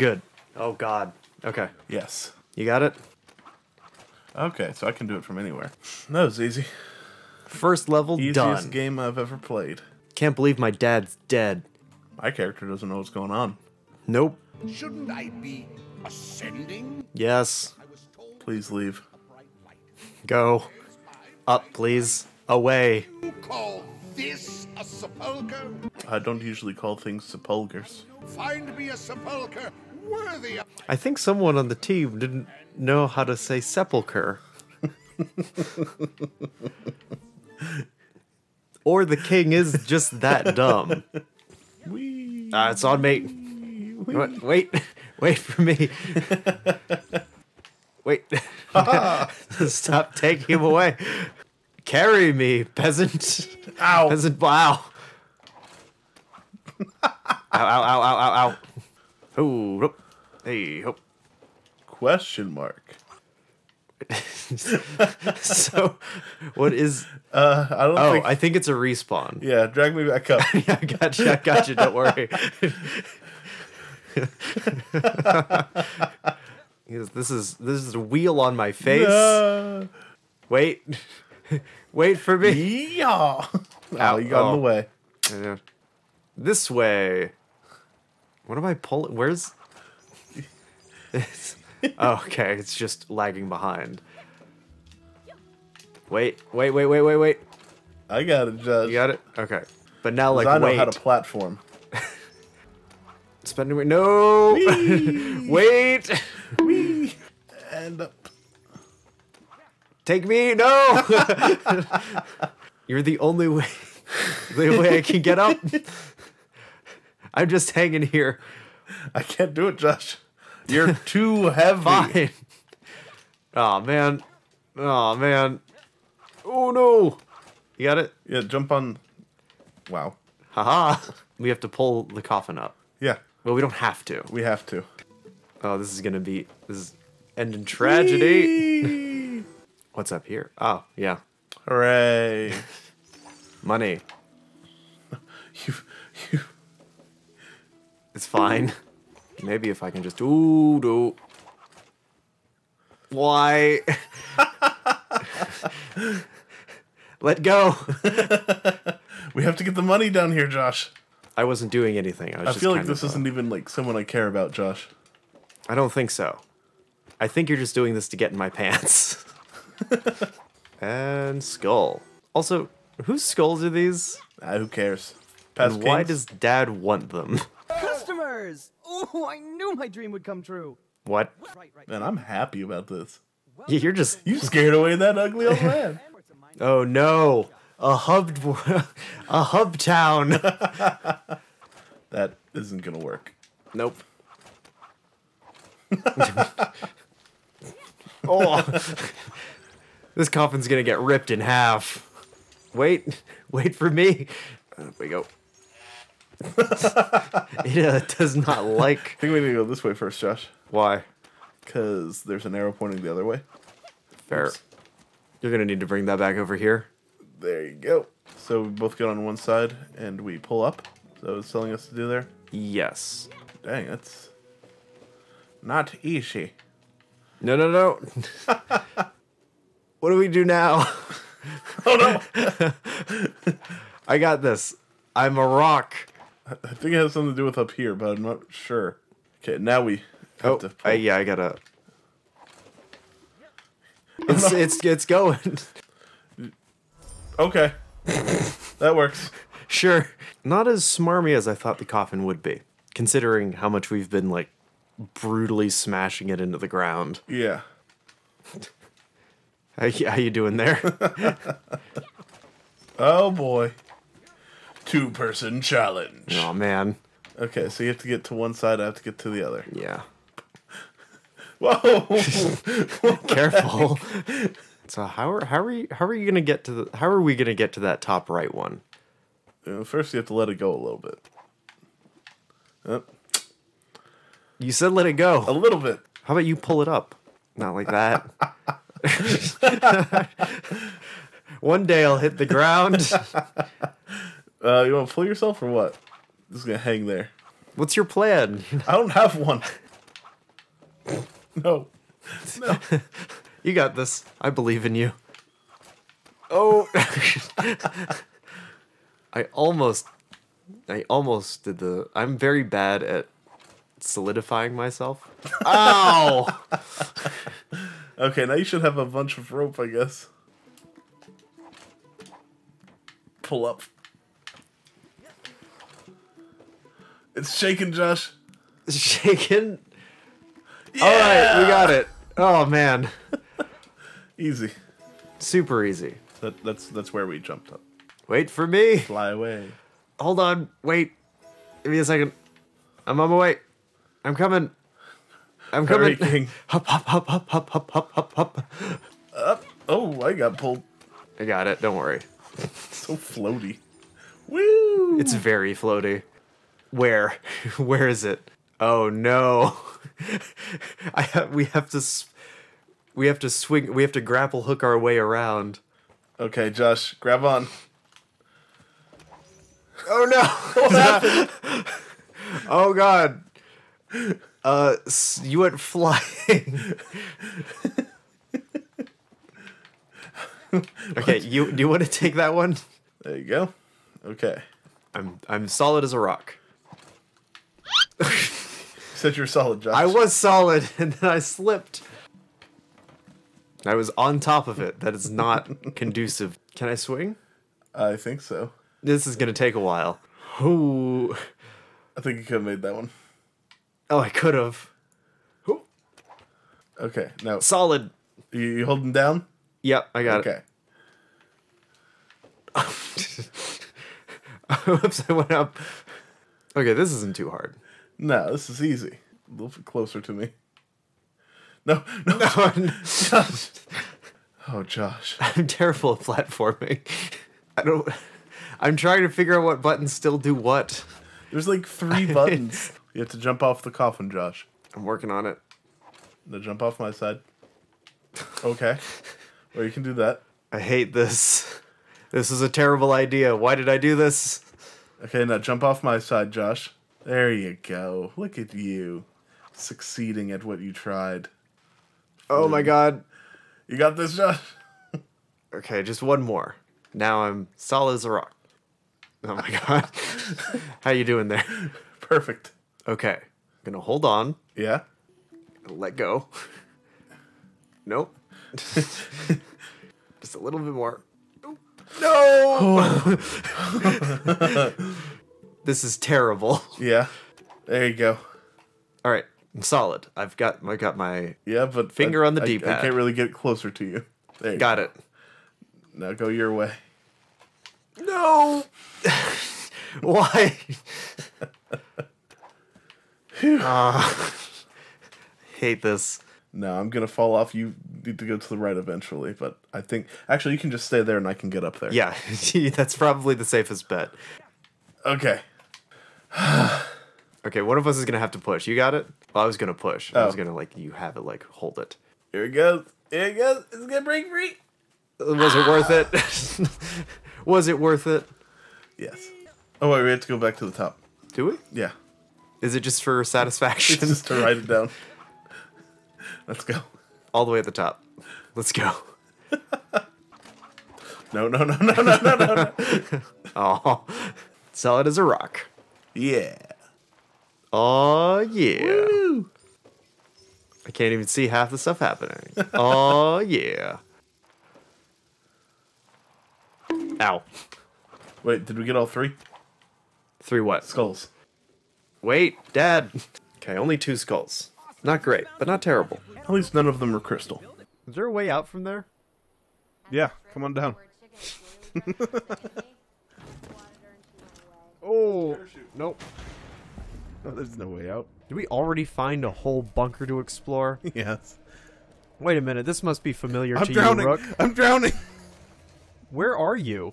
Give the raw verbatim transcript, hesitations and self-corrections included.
You're good. Oh, God. Okay. Yes. You got it? Okay, so I can do it from anywhere. That was easy. First level, Easiest done. Easiest game I've ever played. Can't believe my dad's dead. My character doesn't know what's going on. Nope. Shouldn't I be ascending? Yes. Please leave. Go. Up, please. Away. You call this a sepulcher? I don't usually call things sepulchers. Find me a sepulcher worthy of... I think someone on the team didn't know how to say sepulcher. Or the king is just that dumb. Wee, uh, it's on me. Wee. Wait. Wait for me. Wait. Stop taking him away. Carry me, peasant. Ow. Peasant, wow. Ow, ow, ow, ow, ow, ow. Ooh, whoop. Hey, hoop. Question mark. So, what is... Uh, I don't oh, think... I think it's a respawn. Yeah, drag me back up. Yeah, I got you, I got you, don't worry. This is this is a wheel on my face. No. Wait. Wait for me. Yeah. Oh, you got oh. in the way. Yeah. This way. What am I pulling? Where's... Oh, okay, it's just lagging behind. Wait, wait, wait, wait, wait, wait. I got it, Josh. You got it? Okay. But now, like, I know wait. how to platform. Spending weight. No! Wee. Wait! Wee. And up. Take me! No! You're the only way, the only way I can get up. I'm just hanging here. I can't do it, Josh. You're too heavy. Fine. Oh man. Oh man. Oh no. You got it? Yeah, jump on. Wow. Haha. -ha. We have to pull the coffin up. Yeah. Well, we don't have to. We have to. Oh, this is gonna be this is end in tragedy. What's up here? Oh, yeah. Hooray. Money. You you It's fine. Maybe if I can just... Ooh, do. Why? Let go. We have to get the money down here, Josh. I wasn't doing anything. I, was I just feel like this of, isn't uh, even like someone I care about, Josh. I don't think so. I think you're just doing this to get in my pants. And skull. Also, whose skulls are these? Uh, who cares? Past and why does Dad want them? Customers! Oh, I knew my dream would come true. What? Man, I'm happy about this. Yeah, you're just... You scared away that ugly old man. Oh, no. A hubbed... A hub town. That isn't gonna work. Nope. Oh. This coffin's gonna get ripped in half. Wait. Wait for me. There we go. It uh, does not like... I think we need to go this way first, Josh. Why? Because there's an arrow pointing the other way. Fair. Oops. You're going to need to bring that back over here. There you go. So we both get on one side, and we pull up. So it's telling us to do there? Yes. Dang, that's... Not easy. No, no, no. What do we do now? Oh, no. I got this. I'm a rock. I think it has something to do with up here, but I'm not sure. Okay, now we have oh, to pull. I, yeah, I gotta... It's, it's, it's going. Okay. That works. Sure. Not as smarmy as I thought the coffin would be, considering how much we've been, like, brutally smashing it into the ground. Yeah. How, how you doing there? Oh, boy. Two-person challenge. Oh, man. Okay, so you have to get to one side, I have to get to the other. Yeah. Whoa! Careful. So how are how are you how are you gonna get to the how are we gonna get to that top right one? You know, first you have to let it go a little bit. Uh, you said let it go. A little bit. How about you pull it up? Not like that. One day I'll hit the ground. Uh, you want to pull yourself or what? This is going to hang there. What's your plan? I don't have one. No. No. You got this. I believe in you. Oh. I almost... I almost did the... I'm very bad at solidifying myself. Ow! Okay, now you should have a bunch of rope, I guess. Pull up. It's shaking, Josh. It's shaking? Yeah! Alright, we got it. Oh, man. Easy. Super easy. That, that's, that's where we jumped up. Wait for me. Fly away. Hold on. Wait. Give me a second. I'm on my way. I'm coming. I'm coming. Hurry, hop, hop, hop, hop, hop, hop, hop, hop, hop. Up. Oh, I got pulled. I got it. Don't worry. So floaty. Woo! It's very floaty. Where? Where is it? Oh no! I have. We have to. We have to swing. We have to grapple hook our way around. Okay, Josh, grab on. Oh no! What happened? Oh god! Uh, you went flying. Okay, you do you want to take that one? There you go. Okay, I'm I'm solid as a rock. You said you're solid, Josh. I was solid, and then I slipped. I was on top of it. That is not conducive. Can I swing? I think so. This is gonna take a while. Ooh. I think you could have made that one. Oh, I could have. Okay, no. Solid. You, you holding down? Yep, I got okay. it. Okay. Oops, I went up. Okay, this isn't too hard. No, this is easy. A little bit closer to me. No, no, no. Josh. Oh, Josh. I'm terrible at platforming. I don't... I'm trying to figure out what buttons still do what. There's like three buttons. You have to jump off the coffin, Josh. I'm working on it. Now jump off my side. Okay. Well, you can do that. I hate this. This is a terrible idea. Why did I do this? Okay, now jump off my side, Josh. There you go. Look at you. Succeeding at what you tried. Oh, ooh, my god. You got this, Josh? Okay, just one more. Now I'm solid as a rock. Oh my god. How you doing there? Perfect. Okay. I'm gonna hold on. Yeah. Let go. Nope. Just a little bit more. Nope. No! This is terrible. Yeah. There you go. Alright. I'm solid. I've got I got my yeah, but finger I, on the D-pad. I, I can't really get closer to you. There you got go. it. Now go your way. No! Why? uh, hate this. No, I'm gonna fall off. You need to go to the right eventually, but I think... Actually, you can just stay there and I can get up there. Yeah, that's probably the safest bet. Okay. Okay, one of us is gonna have to push. You got it? Well, I was gonna push. Oh. I was gonna, like, you have it, like, hold it. Here it goes. Here it goes. It's gonna break free. Was it worth it? Was it worth it? Yes. Oh, wait, we have to go back to the top. Do we? Yeah. Is it just for satisfaction? It's just to write it down. Let's go. All the way at the top. Let's go. No, no, no, no, no, no, no, no. Oh, solid as a rock. Yeah. Oh, yeah. Woo. I can't even see half the stuff happening. Oh, yeah. Ow. Wait, did we get all three? Three what? Skulls. Wait, Dad. Okay, only two skulls. Not great, but not terrible. At least none of them are crystal. Is there a way out from there? Yeah, come on down. Oh, nope. No, there's no way out. Did we already find a whole bunker to explore? Yes. Wait a minute, this must be familiar I'm to drowning. you, Rook. I'm drowning! Where are you?